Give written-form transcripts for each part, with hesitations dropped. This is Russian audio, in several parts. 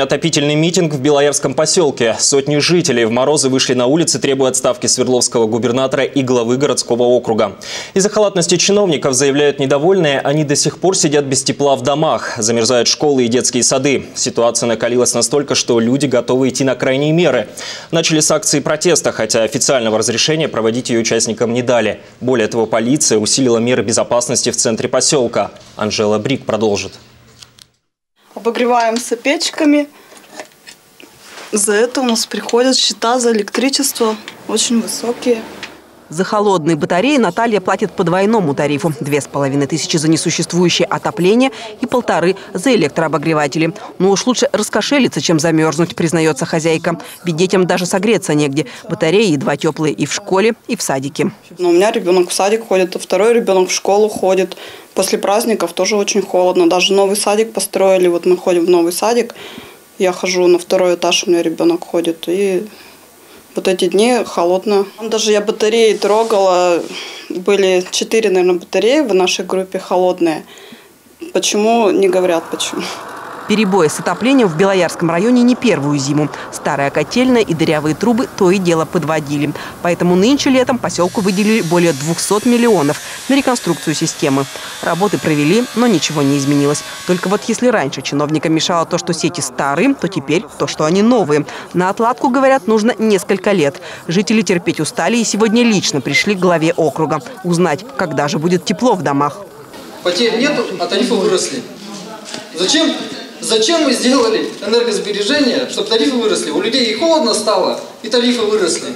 Отопительный митинг в Белоярском поселке. Сотни жителей в морозы вышли на улицы, требуя отставки свердловского губернатора и главы городского округа. Из-за халатности чиновников, заявляют недовольные, они до сих пор сидят без тепла в домах, замерзают школы и детские сады. Ситуация накалилась настолько, что люди готовы идти на крайние меры. Начали с акции протеста, хотя официального разрешения проводить ее участникам не дали. Более того, полиция усилила меры безопасности в центре поселка. Анжела Брик продолжит. Обогреваемся печками. За это у нас приходят счета за электричество очень высокие. За холодные батареи Наталья платит по двойному тарифу. 2500 за несуществующее отопление и 1500 за электрообогреватели. Но уж лучше раскошелиться, чем замерзнуть, признается хозяйка. Ведь детям даже согреться негде. Батареи едва теплые и в школе, и в садике. Но у меня ребенок в садик ходит, а второй ребенок в школу ходит. После праздников тоже очень холодно. Даже новый садик построили. Вот мы ходим в новый садик. Я хожу на второй этаж, у меня ребенок ходит. И вот эти дни холодно. Даже я батареи трогала. Были 4, наверное, батареи в нашей группе холодные. Почему? Не говорят почему. Перебои с отоплением в Белоярском районе не первую зиму. Старая котельная и дырявые трубы то и дело подводили. Поэтому нынче летом поселку выделили более 200 миллионов на реконструкцию системы. Работы провели, но ничего не изменилось. Только вот если раньше чиновникам мешало то, что сети старые, то теперь то, что они новые. На отладку, говорят, нужно несколько лет. Жители терпеть устали и сегодня лично пришли к главе округа. Узнать, когда же будет тепло в домах. Потерь нету, а тарифы выросли. Зачем мы сделали энергосбережение, чтобы тарифы выросли? У людей и холодно стало, и тарифы выросли.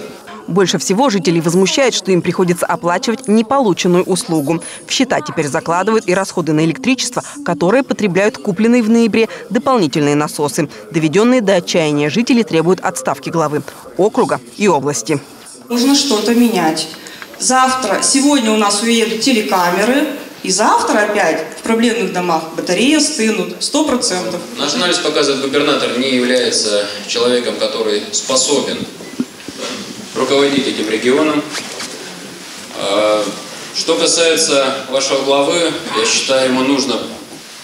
Больше всего жителей возмущает, что им приходится оплачивать неполученную услугу. В счета теперь закладывают и расходы на электричество, которые потребляют купленные в ноябре дополнительные насосы. Доведенные до отчаяния жители требуют отставки главы округа и области. Нужно что-то менять. Сегодня у нас уедут телекамеры. И завтра опять в проблемных домах батареи стынут 100%. Наш анализ показывает, губернатор не является человеком, который способен руководить этим регионом. Что касается вашего главы, я считаю, ему нужно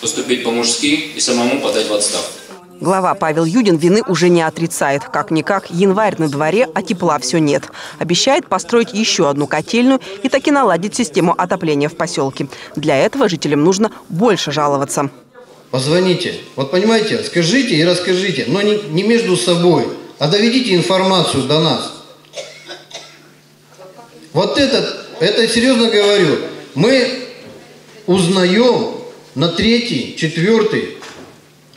поступить по-мужски и самому подать в отставку. Глава Павел Юдин вины уже не отрицает. Как-никак, январь на дворе, а тепла все нет. Обещает построить еще одну котельную и таки наладить систему отопления в поселке. Для этого жителям нужно больше жаловаться. Позвоните. Вот понимаете, скажите и расскажите, но не между собой, а доведите информацию до нас. Вот это серьезно говорю, мы узнаем на 3-й, 4-й.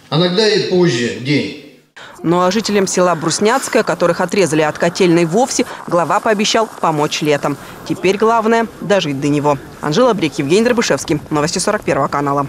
Иногда и позже день. Ну а жителям села Бруснятское, которых отрезали от котельной вовсе, глава пообещал помочь летом. Теперь главное – дожить до него. Анжела Брик, Евгений Дробышевский. Новости 41 канала.